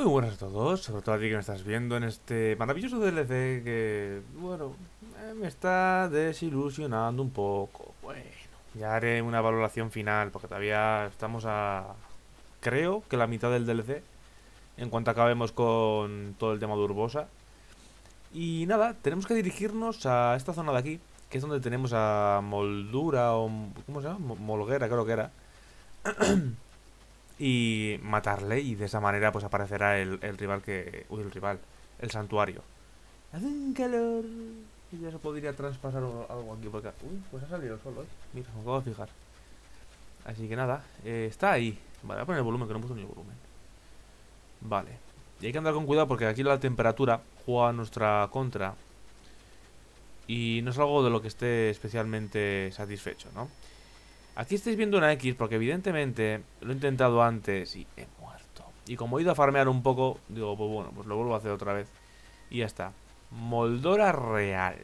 Muy buenas a todos, sobre todo a ti que me estás viendo en este maravilloso DLC que, bueno, me está desilusionando un poco. Bueno, ya haré una valoración final porque todavía estamos a, creo que la mitad del DLC en cuanto acabemos con todo el tema de Urbosa. Y nada, tenemos que dirigirnos a esta zona de aquí, que es donde tenemos a Moldura o... ¿cómo se llama? Molguera creo que era. Y matarle, y de esa manera pues aparecerá el rival que... Uy, el rival. El santuario. Hace un calor. Y ya se podría traspasar algo aquí porque... Uy, pues ha salido solo, ¿eh? Mira, me acabo de fijar. Así que nada, está ahí. Vale, voy a poner el volumen, que no he puesto ni el volumen. Vale. Y hay que andar con cuidado porque aquí la temperatura juega a nuestra contra. Y no es algo de lo que esté especialmente satisfecho, ¿no? Aquí estáis viendo una X porque evidentemente lo he intentado antes y he muerto. Y como he ido a farmear un poco, digo, pues bueno, pues lo vuelvo a hacer otra vez. Y ya está. Moldura real.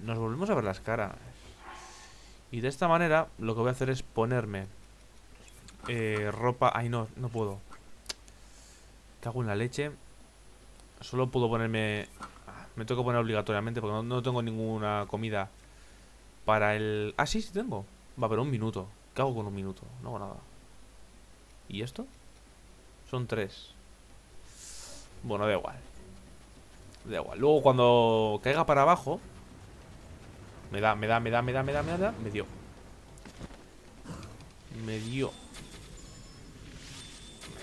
Nos volvemos a ver las caras. Y de esta manera lo que voy a hacer es ponerme ropa... Ay, no puedo. Cago en la leche. Solo puedo ponerme... Me tengo que poner obligatoriamente porque no tengo ninguna comida para el... Ah, sí, sí tengo. Va, pero un minuto. ¿Qué hago con un minuto? No hago nada. ¿Y esto? Son 3. Bueno, da igual. Da igual. Luego cuando caiga para abajo. Me da. Me dio.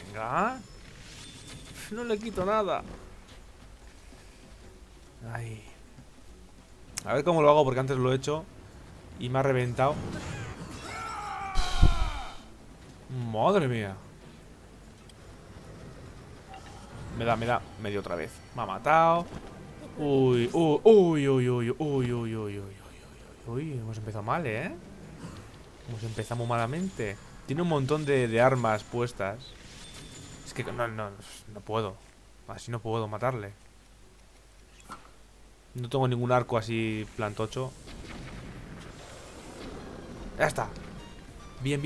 Venga. No le quito nada. Ay. A ver cómo lo hago porque antes lo he hecho y me ha reventado. Madre mía. Me da. Me dio otra vez. Me ha matado. Uy. Hemos empezado mal, ¿eh? Hemos empezado muy malamente. Tiene un montón de armas puestas. Es que no puedo. Así no puedo matarle. No tengo ningún arco así plantocho. Ya está. Bien.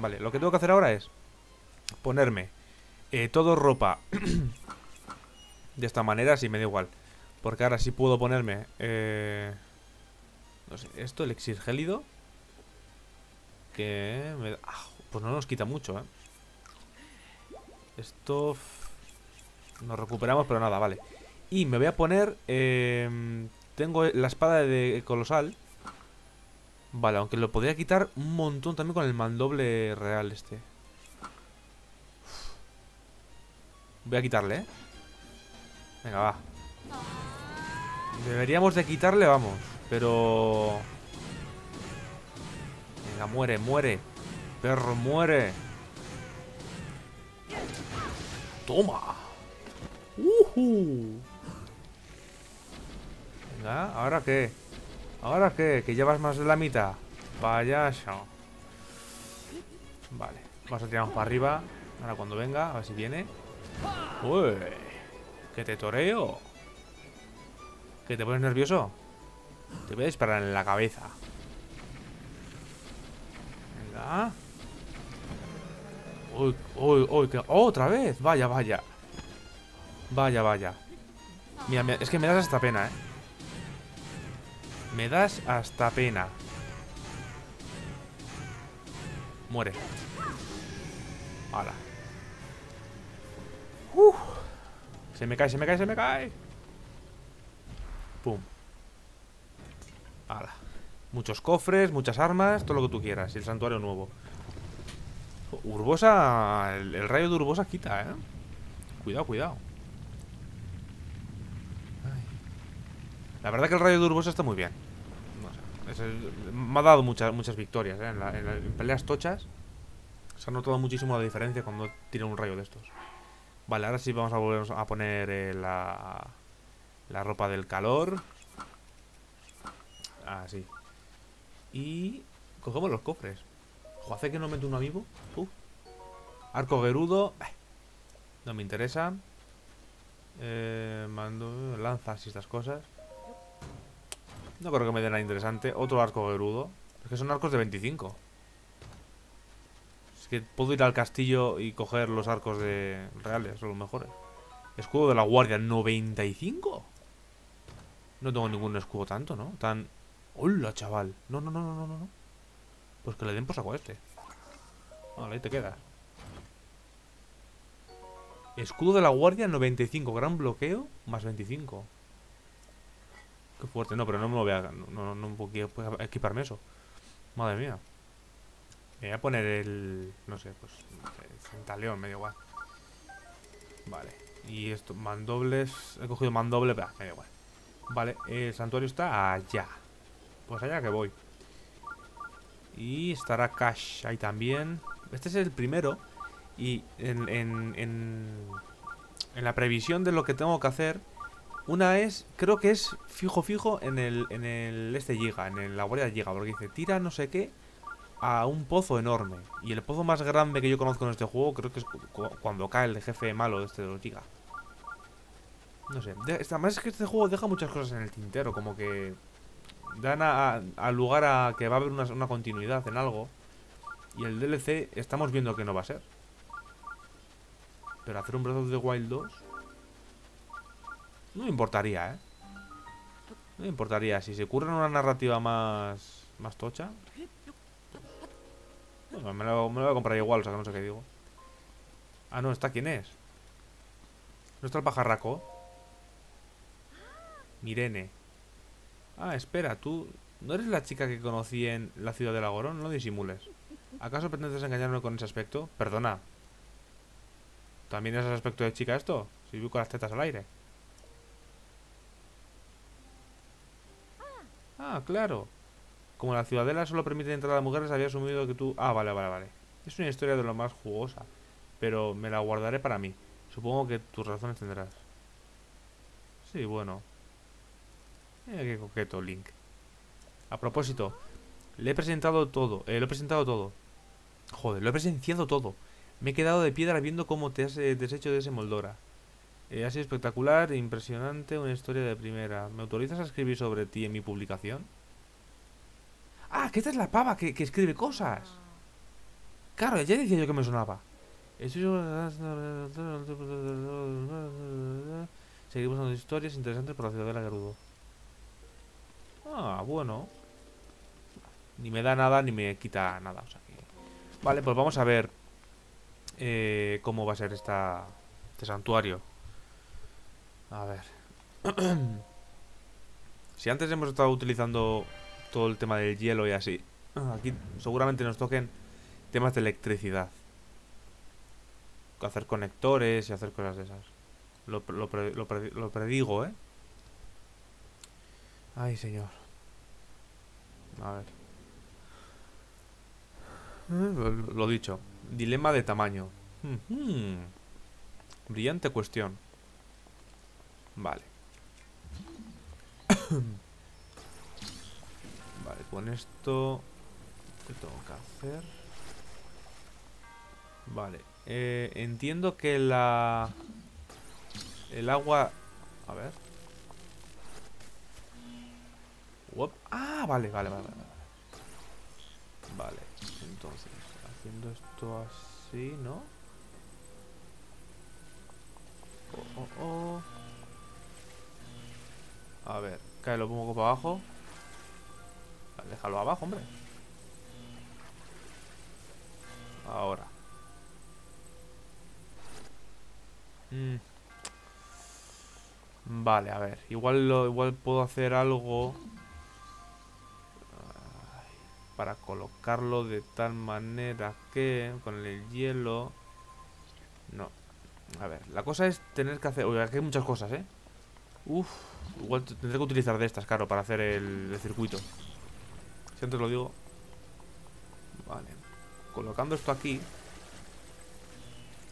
Vale, lo que tengo que hacer ahora es ponerme todo ropa. De esta manera sí me da igual. Porque ahora sí puedo ponerme no sé, esto, el elixir gélido. Que me da, pues no nos quita mucho, Esto nos recuperamos, pero nada, vale. Y me voy a poner tengo la espada de colosal. Vale, aunque lo podría quitar un montón también con el mandoble real este. Voy a quitarle, ¿eh? Venga, va. Deberíamos de quitarle, vamos. Pero... Venga, muere. Perro, muere. Toma. Venga, ¿ahora qué? ¿Ahora qué? Que llevas más de la mitad. Payaso. Vale. Vamos a tirarnos para arriba. Ahora cuando venga, a ver si viene. Uy. Que te toreo. ¿Que te pones nervioso? Te voy a disparar en la cabeza. Venga. Uy. Que... ¡Oh, otra vez! Vaya. Vaya. Mira, es que me das hasta pena, Me das hasta pena. Muere. Hala. Se me cae. Pum. Hala. Muchos cofres, muchas armas, todo lo que tú quieras. Y el santuario nuevo. Urbosa. El rayo de Urbosa quita, Cuidado. Ay. La verdad que el rayo de Urbosa está muy bien. Me ha dado muchas victorias, en peleas tochas. Se ha notado muchísimo la diferencia cuando tira un rayo de estos. Vale, ahora sí vamos a volver a poner la ropa del calor. Así. Y cogemos los cofres. Ojo, hace que no meto uno vivo. Arco gerudo. No me interesa. Mando lanzas y estas cosas. No creo que me dé nada interesante. Otro arco gerudo. Es que son arcos de 25. Es que puedo ir al castillo y coger los arcos de reales, son los mejores. Escudo de la guardia, 95. No tengo ningún escudo tanto, ¿no? Tan... ¡Hola, chaval! No. Pues que le den por saco a este. Vale, ahí te quedas. Escudo de la guardia, 95. Gran bloqueo, más 25. Qué fuerte. No, pero no me lo voy a... No puedo equiparme eso. Madre mía. Me voy a poner el... No sé, pues... Centaleón, medio igual. Vale. Y esto, mandobles... He cogido mandoble, pero medio igual. Vale, el santuario está allá. Pues allá que voy. Y estará Cash ahí también. Este es el primero. Y en la previsión de lo que tengo que hacer, una es, creo que es fijo en el llega, en la guardia llega, porque dice, tira no sé qué a un pozo enorme. Y el pozo más grande que yo conozco en este juego creo que es cuando cae el jefe malo este de los Giga. No sé, además es que este juego deja muchas cosas en el tintero, como que... Dan a lugar a que va a haber una continuidad en algo. Y el DLC estamos viendo que no va a ser. Pero hacer un Breath of the Wild 2 no me importaría, ¿eh? No me importaría. Si se curran una narrativa más tocha, bueno, me la voy a comprar igual, o sea que no sé qué digo. Ah, no, ¿está quién es? ¿No está el pajarraco? Mirene. Ah, espera, tú... ¿No eres la chica que conocí en la ciudad de Lagorón? No disimules. ¿Acaso pretendes engañarme con ese aspecto? Perdona. ¿También es ese aspecto de chica esto? Si vivo con las tetas al aire. Ah, claro. Como la ciudadela solo permite entrar a mujeres, había asumido que tú... Ah, vale. Es una historia de lo más jugosa. Pero me la guardaré para mí. Supongo que tus razones tendrás. Sí, bueno. Qué coqueto, Link. A propósito, le he presentado todo. Joder, lo he presenciado todo. Me he quedado de piedra viendo cómo te has deshecho de ese Moldura. Ha sido espectacular, impresionante, una historia de primera. ¿Me autorizas a escribir sobre ti en mi publicación? ¡Ah, que esta es la pava que escribe cosas! Claro, ya decía yo que me sonaba. Seguimos dando historias interesantes por la ciudadela Gerudo. Ah, bueno. Ni me da nada, ni me quita nada, o sea que... Vale, pues vamos a ver cómo va a ser este santuario. A ver. Si antes hemos estado utilizando todo el tema del hielo y así, aquí seguramente nos toquen temas de electricidad, hacer conectores y hacer cosas de esas. Lo predigo, ¿eh? Ay, señor. A ver. Lo dicho. Dilema de tamaño. Brillante cuestión. Vale. Vale, con esto... ¿Qué tengo que hacer? Vale. Entiendo que el agua... A ver... Ah, vale. Vale, entonces, haciendo esto así, ¿no? A ver, cáelo un poco para abajo. Vale, déjalo abajo, hombre. Ahora. Vale, a ver, igual puedo hacer algo... Para colocarlo de tal manera que... Con el hielo... No. A ver, la cosa es tener que hacer... Uy, aquí hay muchas cosas, ¿eh? Uf. Igual tendré que utilizar de estas, claro, para hacer el circuito. Si antes lo digo... Vale. Colocando esto aquí...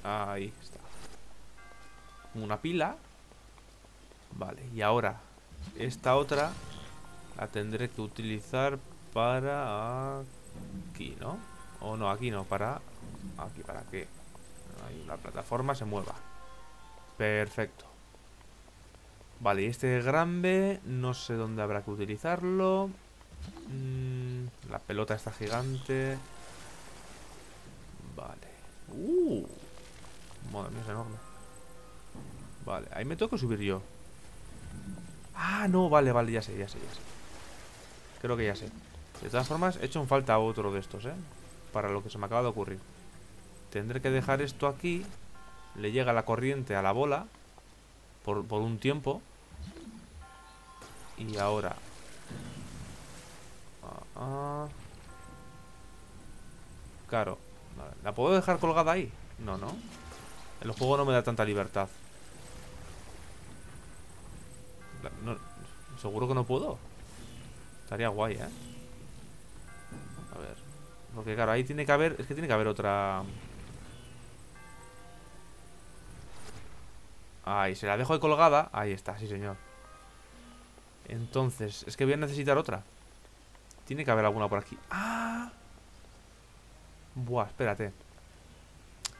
Ahí está. Una pila. Vale, y ahora... Esta otra... La tendré que utilizar... Para aquí, ¿no? O no, aquí no, para aquí, para que la plataforma se mueva. Perfecto. Vale, y este granbe, no sé dónde habrá que utilizarlo. La pelota está gigante. Vale. Madre mía, es enorme. Vale, ahí me tengo que subir yo. Ah, no, vale, vale, ya sé. Creo que ya sé. De todas formas, he hecho en falta otro de estos, para lo que se me acaba de ocurrir. Tendré que dejar esto aquí. Le llega la corriente a la bola por un tiempo. Y ahora claro, ¿la puedo dejar colgada ahí? No, no. El juego no me da tanta libertad. Seguro que no puedo. Estaría guay, a ver. Porque claro, ahí tiene que haber... Es que tiene que haber otra... Ahí, se la dejo ahí colgada. Ahí está, sí señor. Entonces, es que voy a necesitar otra. Tiene que haber alguna por aquí. ¡Ah! Buah, espérate.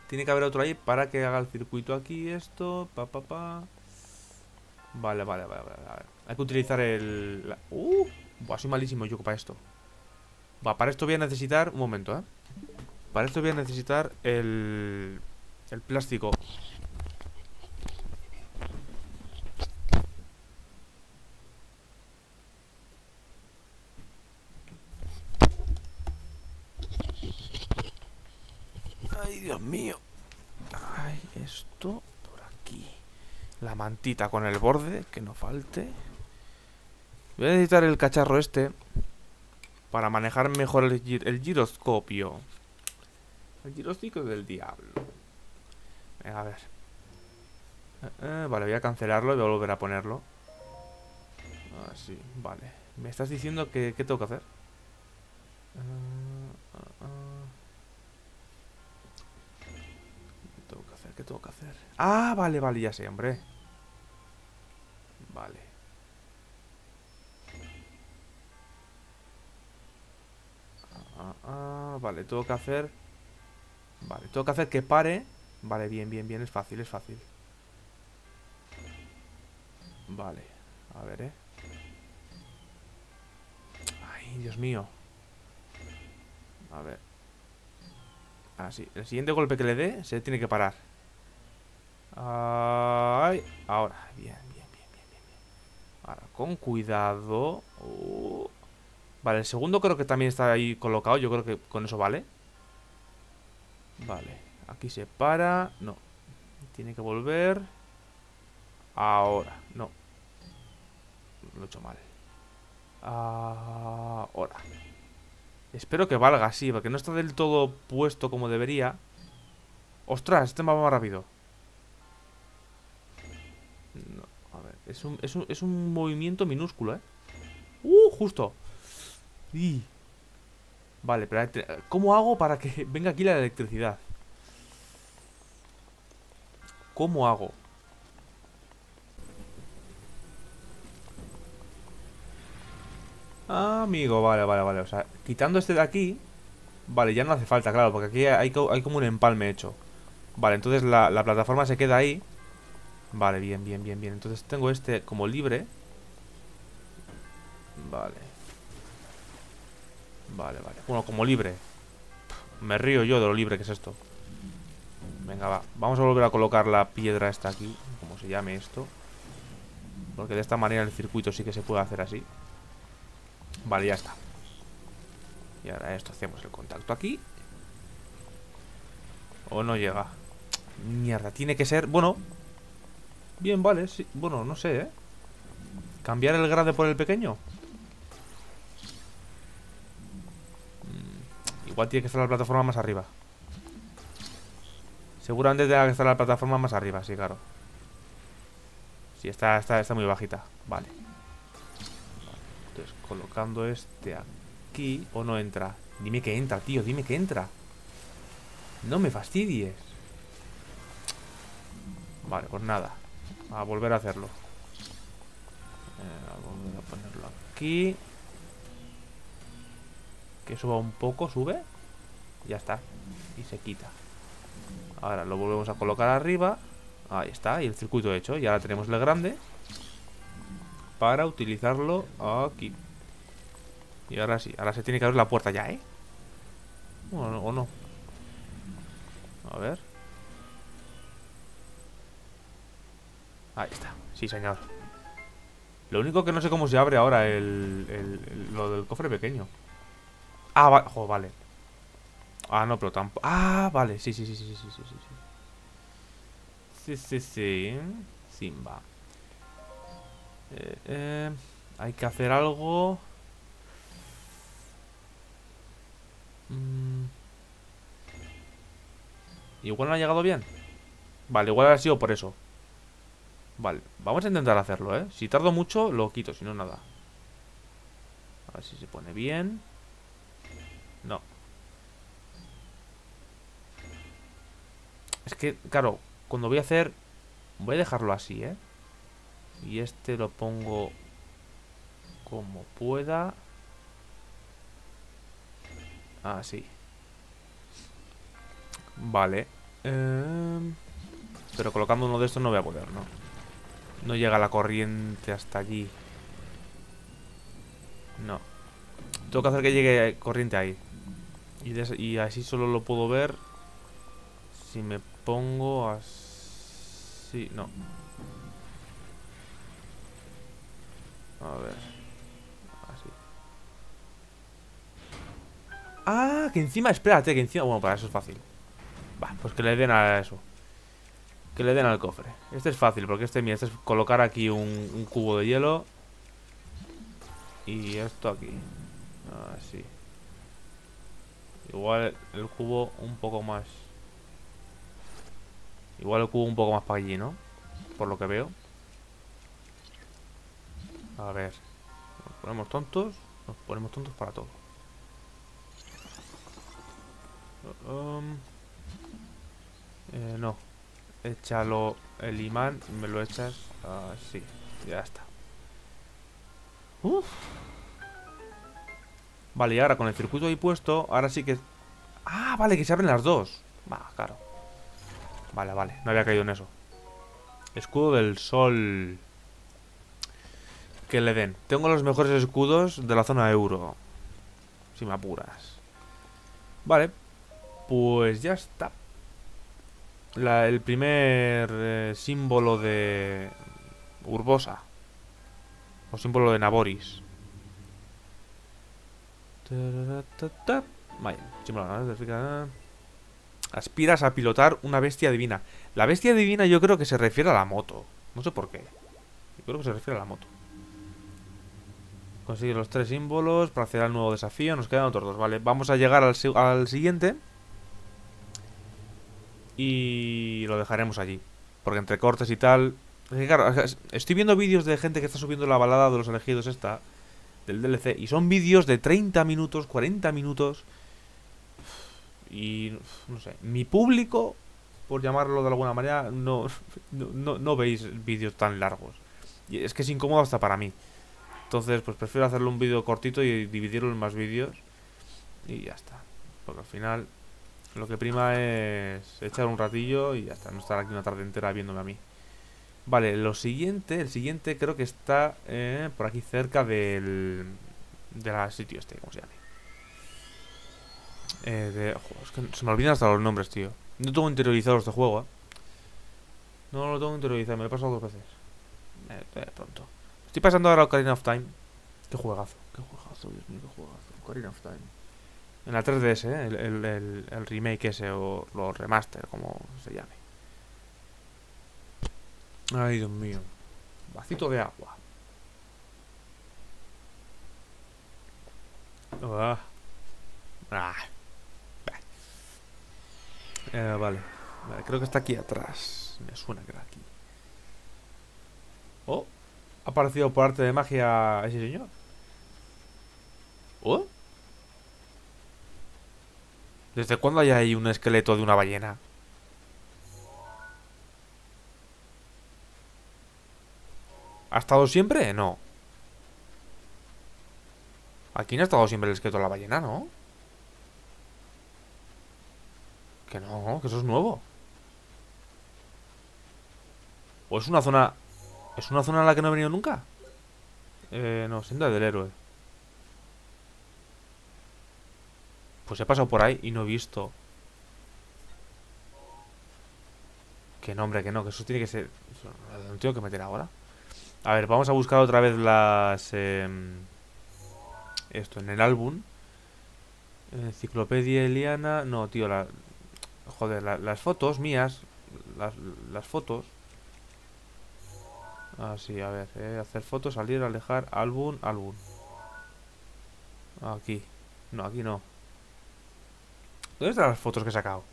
Tiene que haber otro ahí para que haga el circuito aquí. Esto, Vale. Hay que utilizar el... Buah, soy malísimo yo para esto. Va, para esto voy a necesitar... Un momento, Para esto voy a necesitar el... El plástico. Ay, Dios mío. Ay, esto por aquí. La mantita con el borde, que no falte. Voy a necesitar el cacharro este para manejar mejor el giroscopio. El giroscopio del diablo. Venga, a ver. Vale, voy a cancelarlo y voy a volver a ponerlo. Así, vale. ¿Me estás diciendo que qué tengo que hacer? ¿Qué tengo que hacer? Ah, vale, ya sé, hombre. Vale. Vale, tengo que hacer... Vale, tengo que hacer que pare. Vale, bien, es fácil. Vale, a ver, Ay, Dios mío. A ver. Así, el siguiente golpe que le dé se tiene que parar. Ay, ahora, bien. Ahora, con cuidado. Vale, el segundo creo que también está ahí colocado. Yo creo que con eso vale. Vale, aquí se para. No, tiene que volver. Ahora, no. Lo he hecho mal. Ahora. Espero que valga, sí, porque no está del todo puesto como debería. ¡Ostras! Este mapa va más rápido. No, a ver, es un movimiento minúsculo, justo. Y... Vale, pero ¿cómo hago para que venga aquí la electricidad? ¿Cómo hago? Amigo, vale. O sea, quitando este de aquí. Vale, ya no hace falta, claro, porque aquí hay como un empalme hecho. Vale, entonces la plataforma se queda ahí. Vale, bien. Entonces tengo este como libre. Vale. Bueno, como libre. Me río yo de lo libre que es esto. Venga, va. Vamos a volver a colocar la piedra esta aquí, como se llame esto. Porque de esta manera el circuito sí que se puede hacer así. Vale, ya está. Y ahora esto, hacemos el contacto aquí. O no llega. Mierda, tiene que ser... Bueno. Bien, vale, sí. Bueno, no sé, ¿Cambiar el grande por el pequeño? Igual tiene que estar la plataforma más arriba. Seguramente tenga que estar la plataforma más arriba, sí, claro. Sí, está muy bajita. Vale. Entonces, colocando este aquí. ¿O no entra? Dime que entra, tío, dime que entra. No me fastidies. Vale, pues nada. A volver a hacerlo. A volver a ponerlo aquí. Que suba un poco, sube. Ya está. Y se quita. Ahora lo volvemos a colocar arriba. Ahí está, y el circuito hecho. Y ahora tenemos el grande para utilizarlo aquí. Y ahora sí, ahora se tiene que abrir la puerta ya, Bueno, o no. A ver. Ahí está. Sí, señor. Lo único que no sé cómo se abre ahora lo del cofre pequeño. Ah, vale. Ojo, vale. Ah, no, pero tampoco. Ah, vale. Sí, sí, sí, sí, sí, sí, sí. Sí, sí, sí. Simba. Hay que hacer algo. Igual no ha llegado bien. Vale, igual ha sido por eso. Vale, vamos a intentar hacerlo, ¿eh? Si tardo mucho, lo quito, si no, nada. A ver si se pone bien. No. Es que, claro, cuando voy a hacer... Voy a dejarlo así, ¿eh? Y este lo pongo como pueda. Así. Vale. Pero colocando uno de estos no voy a poder, ¿no? No llega la corriente hasta allí. No. Tengo que hacer que llegue corriente ahí. Y así solo lo puedo ver si me pongo así. No. A ver. Así. Ah, que encima, espérate, que encima... Bueno, para eso es fácil. Va, pues que le den a eso. Que le den al cofre. Este es fácil, porque este, mira, este es colocar aquí un cubo de hielo. Y esto aquí. Así. Igual el cubo un poco más. Igual el cubo un poco más para allí, ¿no? Por lo que veo. A ver. Nos ponemos tontos. Nos ponemos tontos para todo. No. Échalo el imán, me lo echas así, ya está. Uf. Vale, y ahora con el circuito ahí puesto, ahora sí que... Ah, vale, que se abren las dos. Va, claro. Vale, vale, no había caído en eso. Escudo del sol. Que le den. Tengo los mejores escudos de la zona euro. Si me apuras. Vale, pues ya está. El primer símbolo de Urbosa. O símbolo de Naboris. Vale, aspiras a pilotar una bestia divina. La bestia divina yo creo que se refiere a la moto. No sé por qué. Yo creo que se refiere a la moto. Consigue los 3 símbolos para hacer el nuevo desafío. Nos quedan otros 2. Vale, vamos a llegar al siguiente. Y lo dejaremos allí. Porque entre cortes y tal... Es que claro, estoy viendo vídeos de gente que está subiendo La Balada de los Elegidos esta. Del DLC. Y son vídeos de 30 minutos, 40 minutos. Y... No sé. Mi público, por llamarlo de alguna manera, no veis vídeos tan largos. Y es que es incómodo hasta para mí. Entonces, pues prefiero hacerle un vídeo cortito y dividirlo en más vídeos. Y ya está. Porque al final... Lo que prima es echar un ratillo y ya está, no estar aquí una tarde entera viéndome a mí. Vale, lo siguiente, el siguiente creo que está por aquí cerca del sitio este, ¿cómo se llama? Joder, es que se me olvidan hasta los nombres, tío. No tengo interiorizado este juego, ¿eh? No lo tengo interiorizado, me lo he pasado 2 veces. Pronto. Estoy pasando ahora a Ocarina of Time. Qué juegazo, Dios mío, qué juegazo. Ocarina of Time. En la 3DS, ¿eh? el remake ese o los remaster, como se llame. Ay, Dios mío. Vasito de agua. Vale. Vale, creo que está aquí atrás. Me suena que era aquí. Oh, ha aparecido por arte de magia ese señor. Oh. ¿Desde cuándo hay ahí un esqueleto de una ballena? ¿Ha estado siempre? No. Aquí no ha estado siempre el esqueleto de la ballena, ¿no? Que no, que eso es nuevo. ¿O es una zona... ¿Es una zona a la que no he venido nunca? No, senda del héroe. Pues he pasado por ahí y no he visto. Que no, hombre, que no, que eso tiene que ser... ¿Lo tengo que meter ahora? A ver, vamos a buscar otra vez las... esto, en el álbum. Enciclopedia Eliana... No, tío, la... Joder, las fotos mías. Las fotos. Así, a ver. Hacer fotos, salir, alejar, álbum, álbum. Aquí. No, aquí no. ¿Dónde están las fotos que he sacado?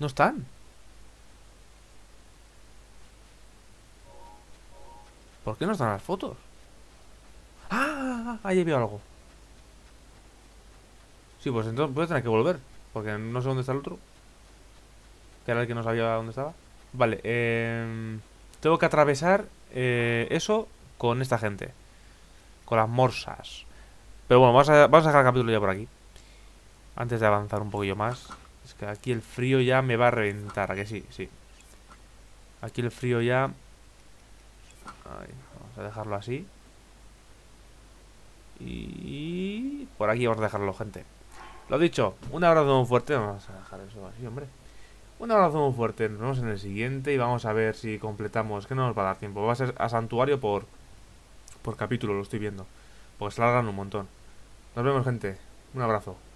No están. ¿Por qué no están las fotos? ¡Ah! Ahí he visto algo. Sí, pues entonces voy a tener que volver. Porque no sé dónde está el otro. Que era el que no sabía dónde estaba. Vale, tengo que atravesar eso con esta gente. Con las morsas. Pero bueno, vamos a dejar el capítulo ya por aquí. Antes de avanzar un poquillo más. Es que aquí el frío ya me va a reventar. ¿A que sí? Sí. Aquí el frío ya... Ahí, vamos a dejarlo así. Y... por aquí vamos a dejarlo, gente. Lo dicho, un abrazo muy fuerte. Vamos a dejar eso así, hombre. Un abrazo muy fuerte. Nos vemos en el siguiente. Y vamos a ver si completamos. Que no nos va a dar tiempo. Va a ser a santuario por capítulo, lo estoy viendo. Porque se largan un montón. Nos vemos, gente. Un abrazo.